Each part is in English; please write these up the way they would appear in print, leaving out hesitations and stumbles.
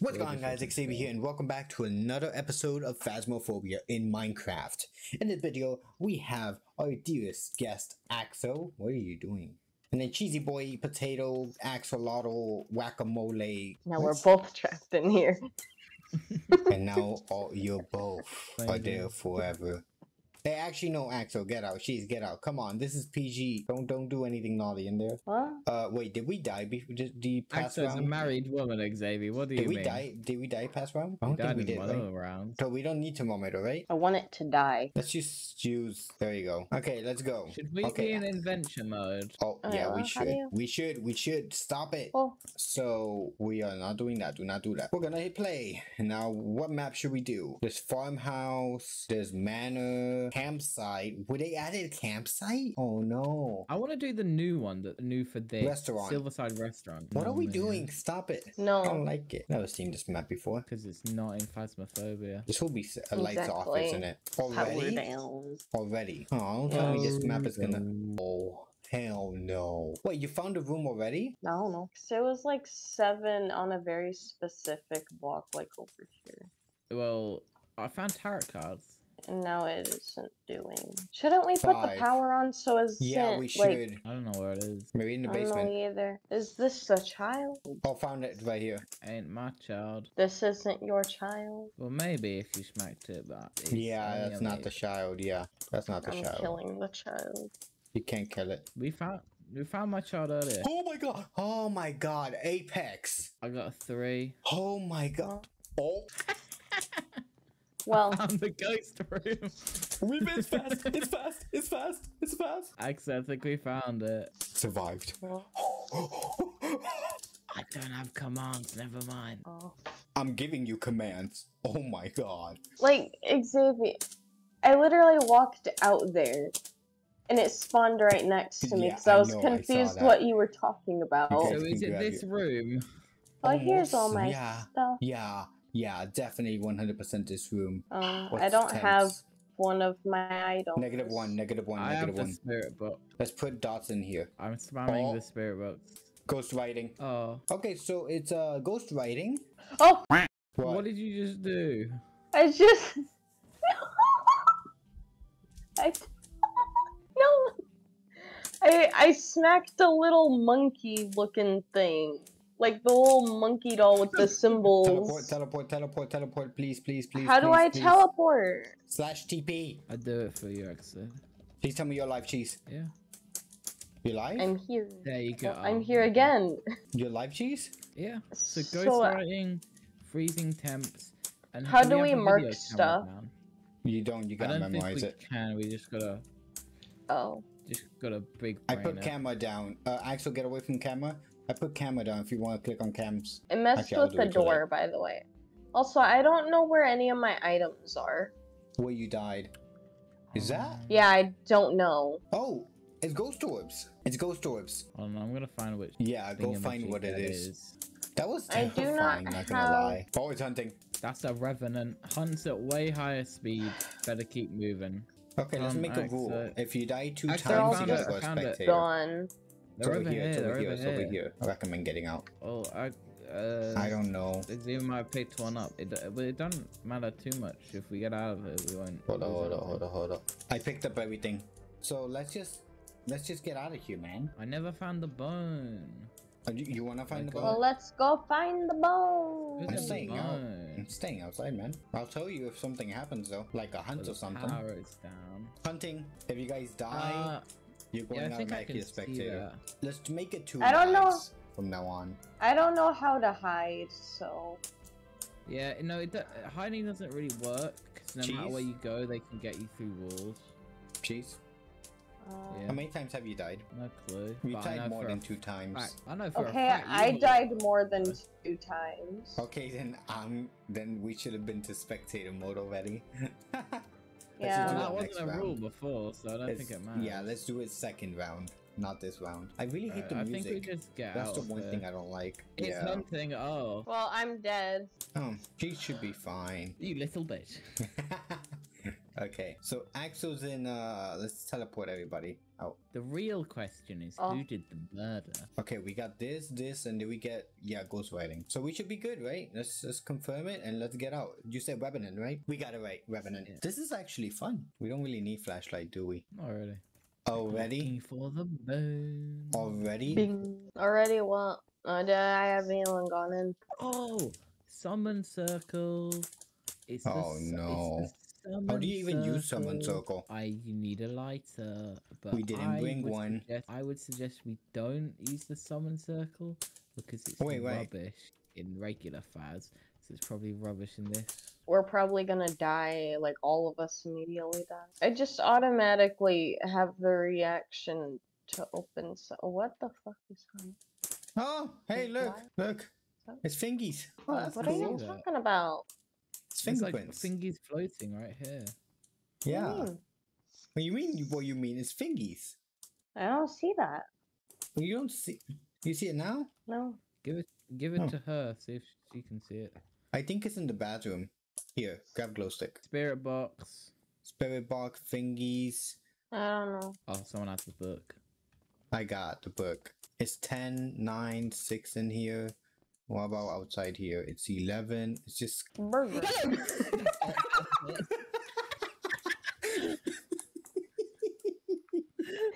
What's going on, guys? Xavier here, and welcome back to another episode of Phasmophobia in Minecraft. In this video, we have our dearest guest, Axo. What are you doing? And then Cheesy Boy, Potato, Axolotl, Whack-a-Mole. Now we're both trapped in here. And now you're both are there forever. They actually know Axel. Get out. She's get out. Come on. This is PG. Don't do anything naughty in there. What? Wait. Did we die? Did you pass round? Axel's a married woman, Xavier. What do you mean? Did we die past round? I don't think we did. Right? Round. So we don't need thermometer, right? I want it to die. Let's just use. There you go. Okay, let's go. Should we be in invention mode? Oh yeah, we should. We should stop it. Oh. So we are not doing that. Do not do that. We're gonna hit play. Now, what map should we do? There's farmhouse. There's manor. Campsite. Would they added campsite? Oh no. I want to do the new one, the new for the restaurant. Silverside Restaurant. What are we doing? Stop it. No. I don't like it. Never seen this map before. Because it's not in Phasmophobia. This will be a lights off, isn't it? Already? Already. Oh, tell me this map is gonna... Oh. Hell no. Wait, you found a room already? I don't know. So it was like 7 on a very specific block, like over here. Well, I found tarot cards. No, it isn't doing. Shouldn't we put the power on so as we should. Like, I don't know where it is. Maybe in the basement. I don't know either. Is this a child? Oh, found it right here. Ain't my child. This isn't your child. Well, maybe if you smacked it, but yeah, that's not the child. Yeah, that's not the child. I'm killing the child. You can't kill it. We found my child earlier. Oh my god! Oh my god! Apex. I got a 3. Oh my god! Oh. Well, I'm the ghost room. It's fast. It's fast. It's fast. It's fast. Axel, I think we found it. Survived. I don't have commands. Never mind. Oh. I'm giving you commands. Oh my god. Like, Xavier, I literally walked out there, and it spawned right next to me because I was confused what you were talking about. So is it this room? Well, here's all my stuff. Yeah. Yeah, definitely 100% this room. I don't have one of my items. -1, -1, -1. I have the spirit box. Let's put dots in here. I'm spamming the spirit box. Ghost writing. Oh. Okay, so it's ghost writing. Oh! What did you just do? I just... I smacked a little monkey looking thing. Like the little monkey doll with the symbols. Teleport, please. How do I teleport? /TP. I do it for you, Axel. Please tell me you're live, Cheese. Yeah. You're live? I'm here. There you go. I'm here again. You're live, Cheese? Yeah. So ghostwriting, freezing temps, and how do we mark stuff? You don't. You gotta memorize it. I don't think we can. We just gotta. Oh. Just got a big. I put camera down. Axel, get away from camera. I put camera down if you want to click on cams. It messed with the door, by the way. Also, I don't know where any of my items are. Where you died. Is that? Yeah, I don't know. Oh, it's ghost orbs. It's ghost orbs. I don't know, I'm going to find which. Yeah, go find what it is. That was terrifying, not going to lie. Oh, it's hunting. That's a revenant. Hunts at way higher speed. Better keep moving. Okay, let's make a rule. If you die 2 times, you gotta go spectator. Gone. It's over here, it's over here, it's over here. I recommend getting out. Oh, I don't know. Xavier might have picked one up. It doesn't matter too much. If we get out of it, we won't. Hold up. I picked up everything. So let's just get out of here, man. I never found the bone. You wanna find the bone? Well, let's go find the bone. I'm staying outside, man. I'll tell you if something happens though, like a hunt or something. Power is down. Hunting. If you guys die. You're going out like a spectator. Let's make it 2 lives from now on. I don't know how to hide, so... Yeah, no, hiding doesn't really work. Cause no matter where you go, they can get you through walls. Cheese? Yeah. How many times have you died? No clue. You died more than 2 times. Right, I know for a fact, I died more than 2 times. Okay, then we should have been to spectator mode already. Yeah, that wasn't a rule before, so I don't think it matters. Yeah, let's do it second round, not this round. I really hate the music. I think we just get out. That's the one thing I don't like. It's something. Oh. Well, I'm dead. Oh, she should be fine. You little bitch. Okay, so Axel's in, let's teleport everybody out. The real question is who did the murder? Okay, we got this, this, and then we get, yeah, ghostwriting. So we should be good, right? Let's just confirm it and let's get out. You said Revenant, right? We got it right, Revenant. Yeah. This is actually fun. We don't really need flashlight, do we? Not really. Already? Looking for the bone. Already? Bing. Already what? I haven't even gone in. Oh! Summon circle. It's no. How do you even use summon circle? You need a lighter, but we didn't bring one. I would suggest we don't use the summon circle because it's rubbish in regular Phas. So it's probably rubbish in this. We're probably gonna die, like all of us immediately die. I just automatically have the reaction to open. So what the fuck is that? Oh, hey, look, look. It's fingies. Oh, that's what cool. Are you talking about? It's fingerprints. Like fingies floating right here. Yeah. What do you mean? It's fingies. I don't see that. You don't see. You see it now? No. Give it to her. See if she can see it. I think it's in the bathroom. Here, grab glow stick. Spirit box. Spirit box. Fingies. I don't know. Oh, someone has the book. I got the book. It's 10, 9, 6 in here. What about outside here? It's 11. It's just burger. What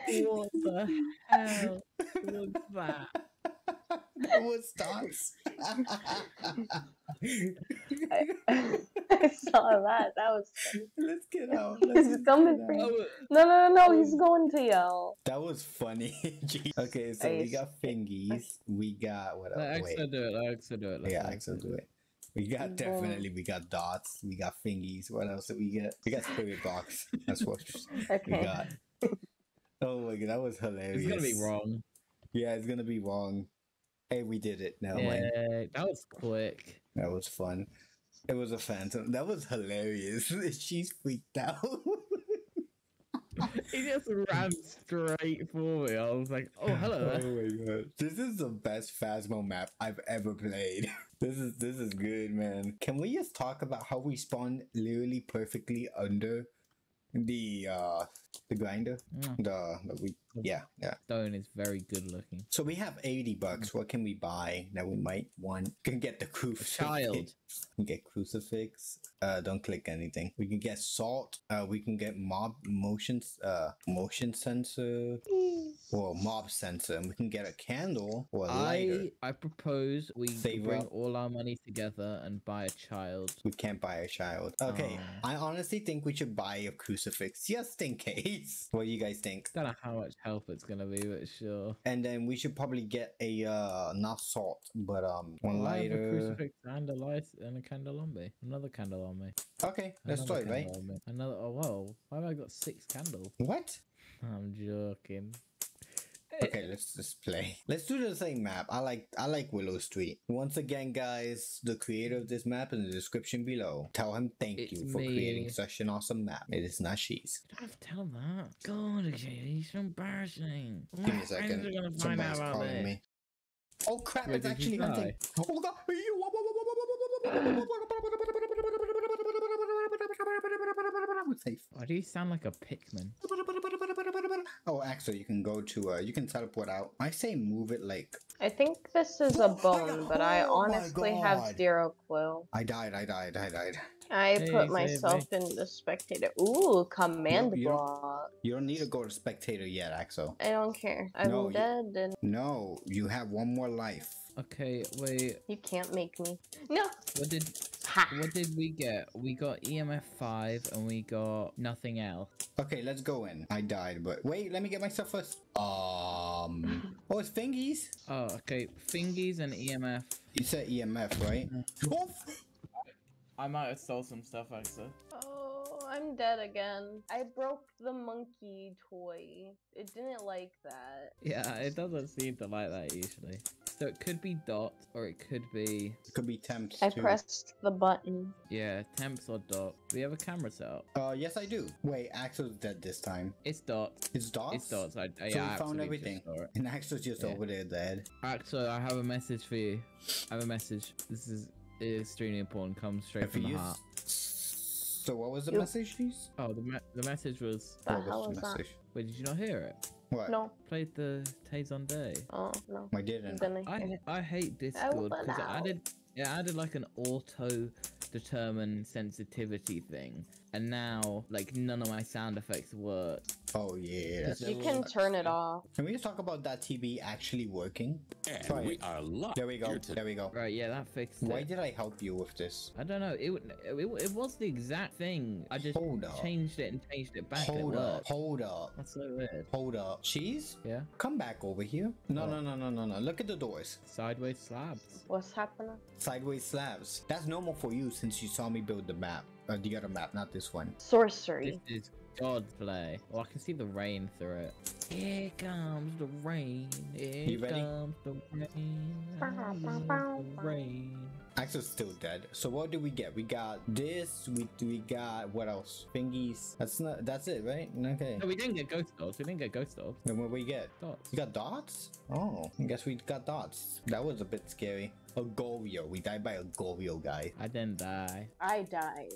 the hell was that? That was dogs. I saw that. That was funny. Let's get out. He's coming for you. No, he's going to yell. That was funny. Okay, so we got fingies. We got what else? Axel do it. Axel do it. Yeah, Axel do it. We got definitely. We got dots. We got fingies. What else did we get? We got spirit box. That's what we got. Oh my god, that was hilarious. It's gonna be wrong. Yeah, it's gonna be wrong. Hey, we did it. No, yeah, that was quick. That was fun. It was a phantom. That was hilarious. She's freaked out. He just ran straight for me. I was like, oh, hello. Oh my god. This is the best Phasmo map I've ever played. This is good, man. Can we just talk about how we spawned literally perfectly under the grinder? Yeah. The stone is very good looking. So we have 80 bucks. What can we buy that we might want? We can get the crucifix. We can get crucifix. Don't click anything. We can get salt. We can get motion sensor or mob sensor. And we can get a candle or a lighter. I propose we bring all our money together and buy a child. We can't buy a child. Okay. I honestly think we should buy a crucifix just in case. What do you guys think? I don't know how much help it's gonna be, but sure. And then we should probably get a not salt, but one lighter, a crucifix, and a light, and a candle on me. Another candle on me. Okay, let's do it, right? Another. Oh wow, why have I got 6 candles? What? I'm joking. Okay, let's just play. Let's do the same map. I like Willow Street. Once again, guys, the creator of this map in the description below. Tell him thank you for creating such an awesome map. It is not she's. I've tell that. God, Xavier, so embarrassing. Give me a second. Somebody's calling me. Oh crap! Wait, it's actually hunting. Oh god! Why do you sound like a Pikmin? Oh, Axel, you can go to, you can teleport out. I say move it like... I think this is a bone, but I honestly have zero clue. I died. I put myself in the spectator. Ooh, command block. You don't need to go to spectator yet, Axel. I don't care. I'm dead. And... No, you have one more life. Okay, wait. You can't make me. No! What did we get? We got EMF 5 and we got nothing else. Okay, let's go in. I died, but wait, let me get myself first. Oh, it's fingies. Oh, okay. Fingies and EMF. You said EMF, right? I might have stole some stuff, actually. Oh, I'm dead again. I broke the monkey toy. It didn't like that. Yeah, it doesn't seem to like that usually. So it could be dot, or it could be... It could be temps, too. I pressed the button. Yeah, temps or dot. Do we have a camera set up? Yes, I do. Wait, Axel's dead this time. It's dot. It's dot? It's dot. So we found everything. And Axel's just over there dead. Axel, I have a message for you. I have a message. This is extremely important. Comes straight from the heart. So what was the message, please? Oh, the message was... What was the message? That? Wait, did you not hear it? What? No. Played the Tazon Day. Oh, no. I didn't. I hate Discord because it added like an auto-determined sensitivity thing. And now, like, none of my sound effects work. Oh, yeah. You can turn it off. Can we just talk about that TV actually working? Yeah, we are live. There we go. There we go. Right, yeah, that fixed it. Why did I help you with this? I don't know. It was the exact thing. I just changed it and changed it back. Hold up. Hold up. That's so weird. Hold up. Cheese? Yeah? Come back over here. No, no, no, no, no, no. Look at the doors. Sideways slabs. What's happening? Sideways slabs. That's normal for you since you saw me build the map. The other map, not this one. Sorcery. This is God's play. Oh, I can see the rain through it. Here comes the rain. Here comes the rain. Axel's still dead. So what did we get? We got this. We got what else? Fingies. That's not. That's it, right? Okay. No, we didn't get ghost dogs. We didn't get ghost dogs. Then what did we get? Dots. We got dots. Oh, I guess we got dots. That was a bit scary. A Goryo. We died by a Goryo guy. I didn't die. I died.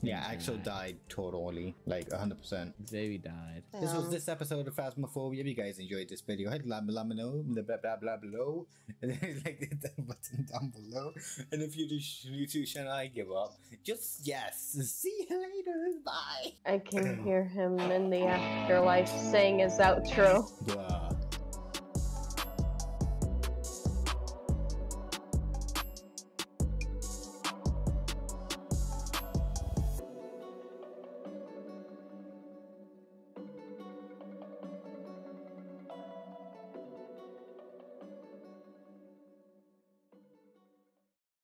Yeah, Axel died totally. Like 100%. Xavier died. Yeah. This was this episode of Phasmophobia. If you guys enjoyed this video, hit blah blah blah below. And then like hit that button down below. And if you do YouTube channel, I give up. Just yes. See you later. Bye. I can hear him in the afterlife saying his outro. Wow.